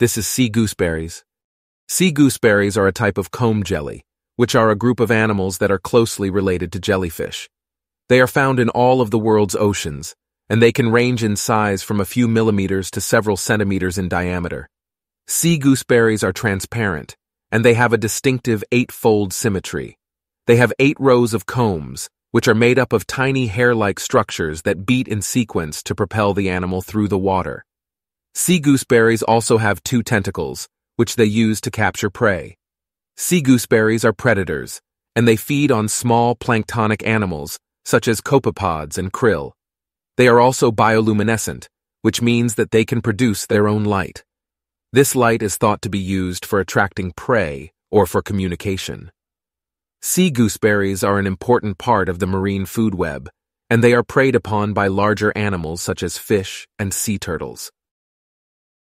This is sea gooseberries. Sea gooseberries are a type of comb jelly, which are a group of animals that are closely related to jellyfish. They are found in all of the world's oceans, and they can range in size from a few millimeters to several centimeters in diameter. Sea gooseberries are transparent, and they have a distinctive 8-fold symmetry. They have 8 rows of combs, which are made up of tiny hair-like structures that beat in sequence to propel the animal through the water. Sea gooseberries also have 2 tentacles, which they use to capture prey. Sea gooseberries are predators, and they feed on small planktonic animals, such as copepods and krill. They are also bioluminescent, which means that they can produce their own light. This light is thought to be used for attracting prey or for communication. Sea gooseberries are an important part of the marine food web, and they are preyed upon by larger animals such as fish and sea turtles.